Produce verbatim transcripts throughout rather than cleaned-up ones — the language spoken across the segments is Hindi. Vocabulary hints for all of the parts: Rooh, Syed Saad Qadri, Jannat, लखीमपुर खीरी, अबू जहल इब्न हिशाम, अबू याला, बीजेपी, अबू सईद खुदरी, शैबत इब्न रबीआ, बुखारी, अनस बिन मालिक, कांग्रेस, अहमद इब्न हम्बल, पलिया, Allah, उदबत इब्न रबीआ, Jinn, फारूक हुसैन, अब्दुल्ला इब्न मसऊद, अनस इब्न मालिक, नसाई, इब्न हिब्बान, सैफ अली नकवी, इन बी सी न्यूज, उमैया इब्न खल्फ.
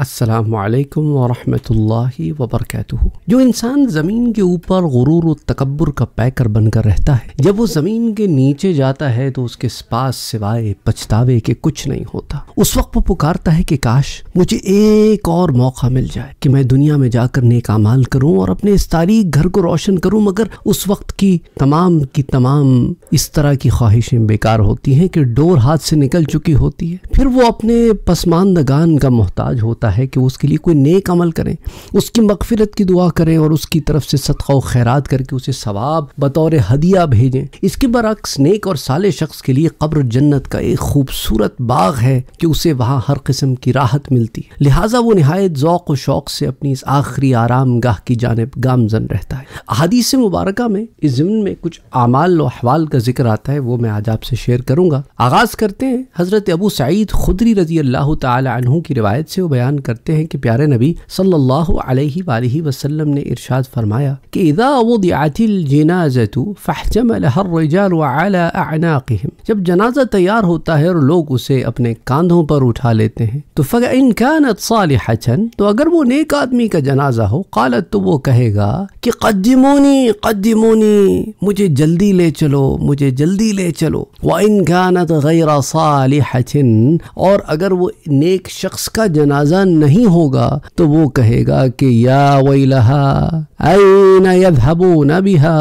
अस्सलामुअलैकुम वरहमतुल्लाहि वबरकातुहु। जो इंसान ज़मीन के ऊपर गुरूर और तकब्बुर का पैकर बनकर रहता है, जब वो ज़मीन के नीचे जाता है तो उसके पास सिवाय पछतावे के कुछ नहीं होता। उस वक्त वो पुकारता है कि काश मुझे एक और मौका मिल जाए कि मैं दुनिया में जाकर नेक अमाल करूँ और अपने इस तारीक घर को रोशन करूँ, मगर उस वक्त की तमाम की तमाम इस तरह की ख्वाहिशें बेकार होती हैं कि डोर हाथ से निकल चुकी होती है। फिर वो अपने पसमानदगान का मोहताज होता है कि उसके लिए कोई नेक अमल करें, उसकी मगफिरत की दुआ करें और उसकी तरफ से सदका और खैरात करके उसे सवाब बतौर हदिया भेजें। इसके बरअक्स नेक और साले शख्स के लिए कब्र जन्नत का एक खूबसूरत बाग है कि उसे वहाँ हर किस्म की राहत मिलती है। लिहाजा वो नहायत ज़ौक़ और शौक़ से अपनी इस आखिरी आराम गाह की जानिब गामजन रहता है। अहादीस मुबारका में इस ज़िम्न में कुछ आमाल और अहवाल का जिक्र आता है, वो मैं आज आपसे शेयर करूँगा। आगाज़ करते हैं हज़रत अबू सईद खुदरी रज़ी अल्लाह तआला अन्हु की रिवायत से। वो बयान करते हैं कि प्यारे नबी सल्लल्लाहु अलैहि वालैहि वसल्लम ने इरशाद फरमाया कि इज़ा वुदिअतिल जनाज़तु फहतमलहा अर्रिजाल व अला अअनाक़िहिम, जब जनाजा तैयार होता है और लोग उसे अपने कांधों पर उठा लेते हैं तो फ़इन कानत सालिहतन, तो अगर वो नेक आदमी का जनाजा हो, क़ालत, तो वो कहेगा कि क़द्दिमूनी क़द्दिमूनी, मुझे जल्दी ले चलो, मुझे जल्दी ले चलो। व इन कानत गैर सालिहतन, और अगर वो नेक शख्स का जनाजा नहीं होगा तो वो कहेगा कि या वैलहा ऐना यज़हबून बिहा,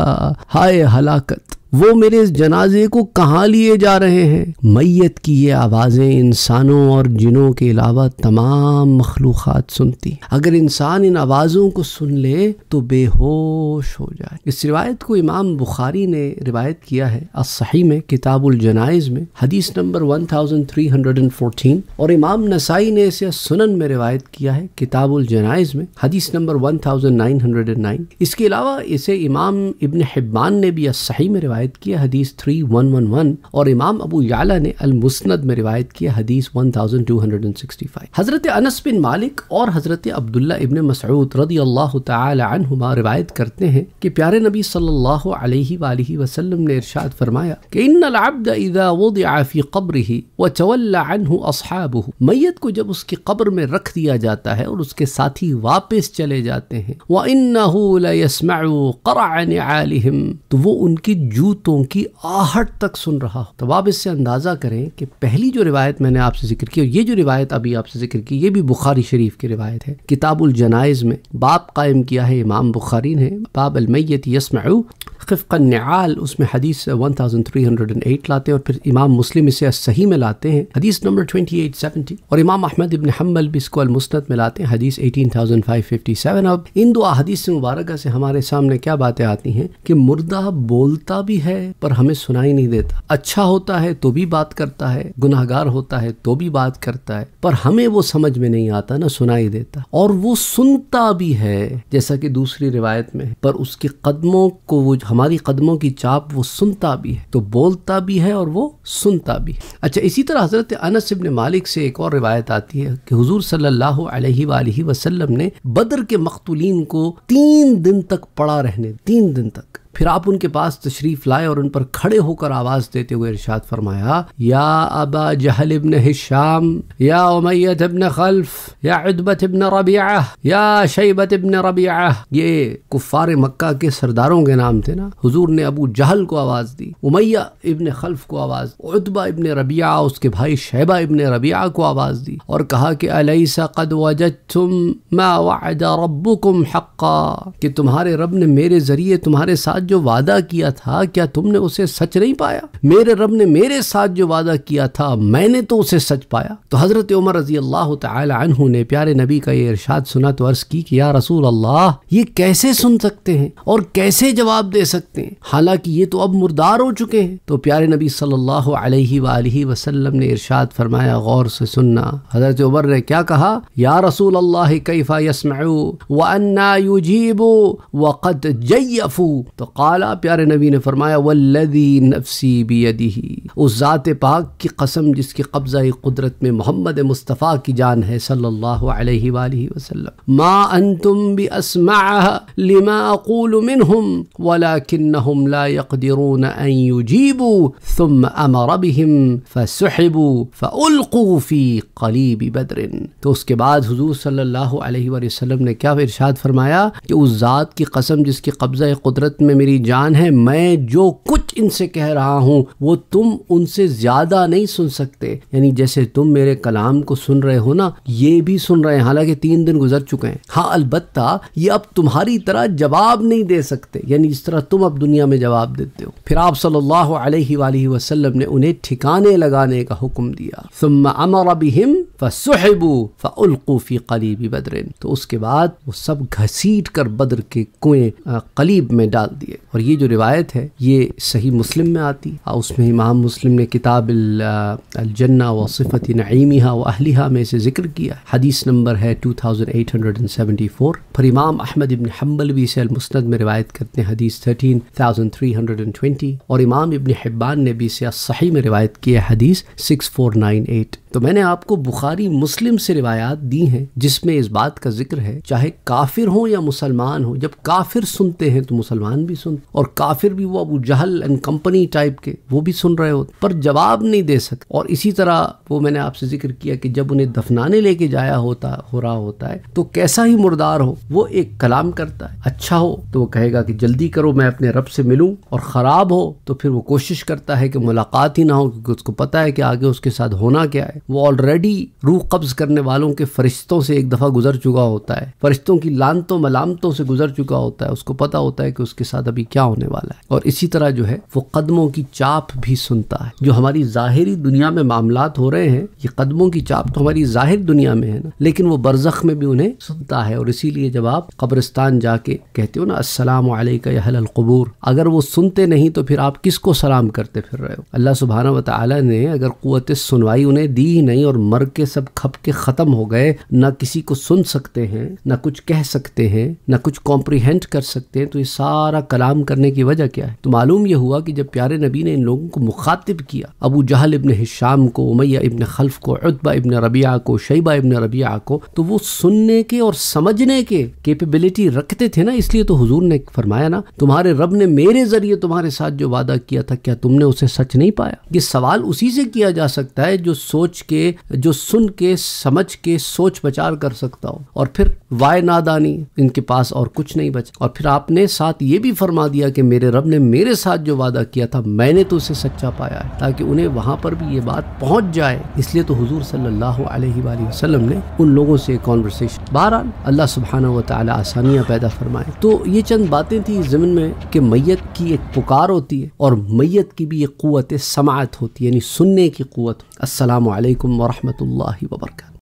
हाय हलाकत, वो मेरे इस जनाजे को कहाँ लिए जा रहे हैं। मैयत की ये आवाज़ें इंसानों और जिनों के अलावा तमाम मखलूक़ात सुनती। अगर इंसान इन आवाज़ों को सुन ले तो बेहोश हो जाए। इस रिवायत को इमाम बुखारी ने रिवायत किया है अस्सही में किताबुल जनाइज़ में, हदीस नंबर तेरह सौ चौदह, और इमाम नसाई ने इसे सुनन में रिवायत किया है किताबुल जनाइज़ में, हदीस नंबर उन्नीस सौ नौ। इसके अलावा इसे इमाम इब्न हिब्बान ने भी अस्सही में किया, हदीस तीन हज़ार एक सौ ग्यारह, और इमाम अबू याला ने अल मुस्नद में रिवायत किया, हदीस बारह सौ पैंसठ। हजरत अनस बिन मालिक और हजरत अब्दुल्ला इब्न मसऊद रदियल्लाहु ताला अन्हुमा रिवायत करते हैं कि प्यारे नबी सल्लल्लाहु अलैहि वालिहि वसल्लम ने इरशाद फरमाया कि इन्नल अब्द इज़ा वुदिअ फी क़ब्रिही व तवल्ला अन्हु अस्हाबुहु, मैयत को जब उसकी कब्र में रख दिया जाता है और उसके साथी वापस चले जाते हैं, व इन्नहु ला यस्मअु क़रअ निआलिहिम, तो वो उनकी जूतों की आहट तक सुन रहा हो। तब आप इससे अंदाज़ा करें कि पहली जो रिवायत मैंने आपसे जिक्र की और ये जो रिवायत अभी आपसे जिक्र की, ये भी बुखारी शरीफ की रिवायत है, किताबुल जनाइज़ में बाब कायम किया है इमाम बुखारी ने, बाब अलमैयत यसमऊ खिफ़क़न निआल, उसमें हदीस तेरह सौ आठ लाते हैं, और फिर इमाम मुस्लिम इसे सही में लाते हैं, हदीस नंबर अट्ठाईस सौ सत्तर, और इमाम अहमद इब्न हम्बल भी इसको अल-मुस्नद में लाते हैं, हदीस अठारह हज़ार पाँच सौ सत्तावन। अब इन दो अहदीस मुबारक से हमारे सामने क्या बातें आती हैं कि मुर्दा बोलता भी है पर हमें सुनाई नहीं देता, अच्छा होता है तो भी बात करता है, गुनाहगार होता है तो भी बात करता है, पर हमें वो समझ में नहीं आता ना सुनाई देता, और वो सुनता भी है जैसा कि दूसरी रिवायत में, पर उसके कदमों को वो हमारी कदमों की चाप वो सुनता भी है, तो बोलता भी है और वो सुनता भी है। अच्छा, इसी तरह हजरत अनस इब्न मालिक से एक और रिवायत आती है कि हुजूर सल्लल्लाहु अलैहि वालैहि वसल्लम ने बदर के मकतूलीन को तीन दिन तक पड़ा रहने, तीन दिन तक, फिर आप उनके पास तशरीफ लाए और उन पर खड़े होकर आवाज देते हुए इरशाद फरमाया, या अबा जहल इब्न हिशाम, या उमैया इब्न खल्फ, या उदबत इब्न रबीआ, या शैबत इब्न रबीआ, ये कुफार मक्का के सरदारों के नाम थे ना। हुजूर ने अबू जहल को आवाज़ दी, उमैया इब्न खल्फ को आवाज़, उदबा इब्न रबीआ उसके भाई शैबा इब्न रबीआ को आवाज़ दी और कहा कि अलैसा क़द वजदतुम मा वअद रब्बुकुम हक़्क़ा, कि तुम्हारे रब ने मेरे ज़रिए तुम्हारे साथ जो वादा किया था क्या तुमने उसे सच नहीं पाया? मेरे रब ने मेरे साथ जो वादा किया था मैंने तो उसे सच पाया। तो हजरत उमर रजी अल्लाह तआला अन्हु ने प्यारे नबी का ये इरशाद सुना तो अर्ज की कि या रसूल अल्लाह, ये कैसे सुन सकते हैं और कैसे जवाब दे सकते हैं, हालांकि ये तो अब मुर्दार हो चुके हैं। तो प्यारे नबी सल्लल्लाहु अलैहि वालैहि वसल्लम ने इरशाद फरमाया, गौर से सुनना, हजरत उमर ने क्या कहा, या रसूल अल्लाह कैफा यस्मऊ व अन्ना युजीबू व क़द जय्यफू, तो क़ाला, प्यारे नबी ने फरमाया वल्लज़ी नफ़्सी बियदिही, उस ज़ात पाक की कसम जिसकी कब्ज़ा-ए कुदरत में मोहम्मद मुस्तफ़ा की जान है सल्लल्लाहु अलैहि वालिहि वसल्लम। मा अंतुम बिअस्माअहा लिमा अक़ूलु मिनहुम वलाकिन्नहुम ला यक़दिरून अन युजीबू थुम्मा अमर बिहिम फसुहिबू फउल्क़ू फ़ी क़लीबि बद्रिन। तो उसके बाद हुज़ूर सल्लल्लाहु अलैहि वसल्लम ने क्या इरशाद फरमाया कि उस ज़ात की कसम जिसकी कब्ज़ा कुदरत में मेरी जान है, मैं जो कुछ इनसे कह रहा हूँ वो तुम उनसे ज़्यादा नहीं सुन सकते। यानी जैसे तुम मेरे कलाम को सुन रहे हो ना, ये भी सुन रहे हैं, हालांकि तीन दिन गुजर चुके हैं। हाँ, अलबत्ता ये अब तुम्हारी तरह जवाब नहीं दे सकते, यानी इस तरह तुम अब दुनिया में जवाब देते हो। फिर आप सल्लल्लाहु अलैहि वालैहि वसल्लम ने उन्हें ठिकाने लगाने का हुक्म दिया। सुम्मा अमर बिहिम फसुहिबू फउल्कू फी क़लीबि बद्रिन। तो उसके बाद वो सब घसीट कर बद्र के कुएं कलीब में डाल दिए। और ये जो रिवायत है ये सही मुस्लिम में आती, उसमें इमाम मुस्लिम ने किताब अल-जन्ना व सिफ़त नईमिहा व अहलिहा में इसे जिक्र किया। हदीस नंबर है अट्ठाईस सौ चौहत्तर। फिर इमाम अहमद इब्न हम्बल भी इसे अल-मुस्नद में रिवायत करते हैं, हदीस तेरह हज़ार तीन सौ बीस। और इमाम इब्न हिब्बान ने भी इसे अस-सही में रिवायत किया, हदीस चौंसठ सौ अट्ठानवे। तो मैंने आपको बुखारी मुस्लिम से रिवायात दी हैं जिसमें इस बात का जिक्र है, चाहे काफिर हो या मुसलमान हो। जब काफिर सुनते हैं तो मुसलमान भी सुनते, और काफिर भी वो अबू जहल एंड कंपनी टाइप के वो भी सुन रहे हो, पर जवाब नहीं दे सकते। और इसी तरह वो मैंने आपसे जिक्र किया कि जब उन्हें दफनाने लेके जाया होता हो रहा होता है तो कैसा ही मुर्दार हो वो एक कलाम करता है, अच्छा हो तो वो कहेगा कि जल्दी करो मैं अपने रब से मिलूँ, और ख़राब हो तो फिर वो कोशिश करता है कि मुलाकात ही ना हो, क्योंकि उसको पता है कि आगे उसके साथ होना क्या है। वो ऑलरेडी रूह कब्ज़ करने वालों के फरिश्तों से एक दफ़ा गुजर चुका होता है, फरिश्तों की लानतों मलामतों से गुजर चुका होता है, उसको पता होता है कि उसके साथ अभी क्या होने वाला है। और इसी तरह जो है वो कदमों की चाप भी सुनता है। जो हमारी ज़ाहिरी दुनिया में मामलात हो रहे हैं, ये कदमों की चाप तो हमारी ज़ाहिर दुनिया में है ना, लेकिन वो बरज़ख में भी उन्हें सुनता है। और इसीलिए जब आप कब्रिस्तान जाके कहते हो ना अस्सलामु अलैका या अहलल क़ुबूर, अगर वो सुनते नहीं तो फिर आप किसको सलाम करते फिर रहे हो? अल्लाह सुब्हानहू व तआला ने अगर क़ुव्वत सुनवाई उन्हें दी ही नहीं और मर के सब खप के ख़त्म हो गए, ना किसी को सुन सकते हैं, ना कुछ कह सकते हैं, ना कुछ कॉम्प्रीहेंड कर सकते हैं, तो ये सारा कलाम करने की वजह क्या है? तो मालूम यह हुआ कि जब प्यारे नबी ने इन लोगों को मुखातिब किया, अबू जहल इब्न हिशाम को, उमैया इब्न खल्फ को, उतबा इब्न रबिया को, शैबा इब्न रबिया को, तो वो सुनने के और समझने के कैपेबिलिटी रखते थे ना, इसलिए तो हुजूर ने फरमाया ना तुम्हारे रब ने मेरे जरिए तुम्हारे साथ जो वादा किया था क्या तुमने उसे सच नहीं पाया। ये सवाल उसी से किया जा सकता है जो सोच के, जो सुन के, समझ के, सोच विचार कर सकता हो। और फिर वाय नादानी, इनके पास और कुछ नहीं बचा। और फिर आपने साथ ये भी फरमा दिया कि मेरे रब ने मेरे साथ जो वादा किया था मैंने तो उसे सच्चा पाया है, ताकि उन्हें वहां पर भी ये बात पहुंच जाए। इसलिए तो हुजूर सल्लल्लाहु अलैहि वसल्लम ने उन लोगों से कॉन्वर्सेशन। बहरहाल अल्लाह सुब्हानहू व तआला आसानियाँ पैदा फरमाए। तो ये चंद बातें थी ज़मीन में कि मैयत की एक पुकार होती है और मैयत की भी एक क़ुव्वत समाअत होती है, यानी सुनने की क़ुव्वत। अस्सलामु अलैकुम व रहमतुल्लाहि व बरकातहू।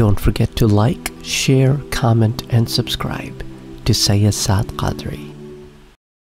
Don't forget to like, share, comment and subscribe to Syed Saad Qadri.